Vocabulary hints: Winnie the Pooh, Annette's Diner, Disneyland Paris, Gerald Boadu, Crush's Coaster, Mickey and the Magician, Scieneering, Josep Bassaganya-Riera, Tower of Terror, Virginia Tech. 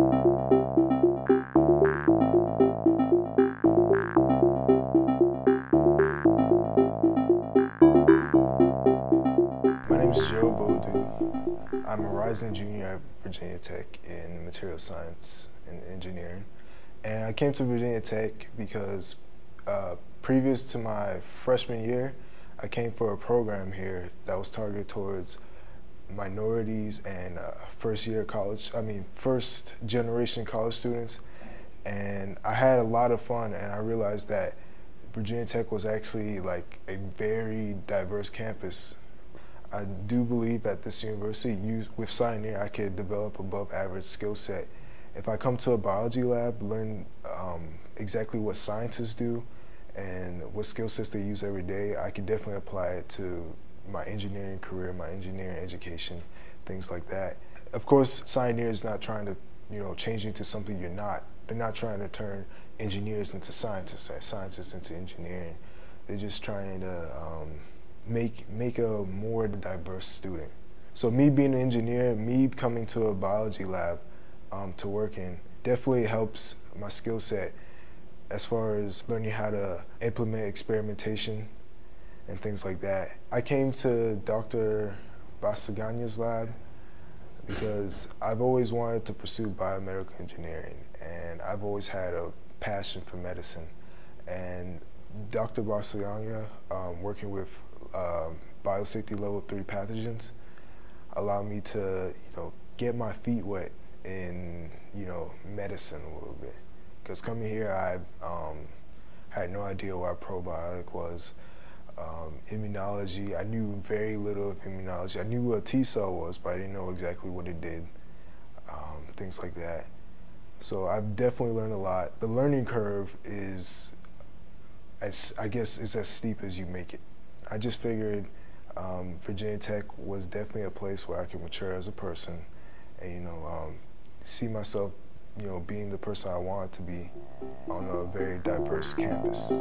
My name is Gerald Boadu. I'm a rising junior at Virginia Tech in material science and engineering. And I came to Virginia Tech because previous to my freshman year, I came for a program here that was targeted towards minorities and first generation college students, and I had a lot of fun, and I realized that Virginia Tech was actually like a very diverse campus. I do believe at this university, with Scieneering, I could develop above average skill set. If I come to a biology lab, learn exactly what scientists do and what skill sets they use every day, I could definitely apply it to my engineering career, my engineering education, things like that. Of course, Scieneering is not trying to, change you to something you're not. They're not trying to turn engineers into scientists or scientists into engineering. They're just trying to make a more diverse student. So me being an engineer, me coming to a biology lab to work in definitely helps my skill set as far as learning how to implement experimentation and things like that. I came to Dr. Bassaganya's lab because I've always wanted to pursue biomedical engineering, and I've always had a passion for medicine. And Dr. Bassaganya, working with biosafety level 3 pathogens, allowed me to, get my feet wet in, medicine a little bit. Because coming here, I had no idea what a probiotic was. Immunology, I knew very little of immunology. I knew what a T cell was, but I didn't know exactly what it did, things like that. So I've definitely learned a lot. The learning curve is, is as steep as you make it. I just figured Virginia Tech was definitely a place where I could mature as a person and, see myself, being the person I wanted to be on a very diverse campus.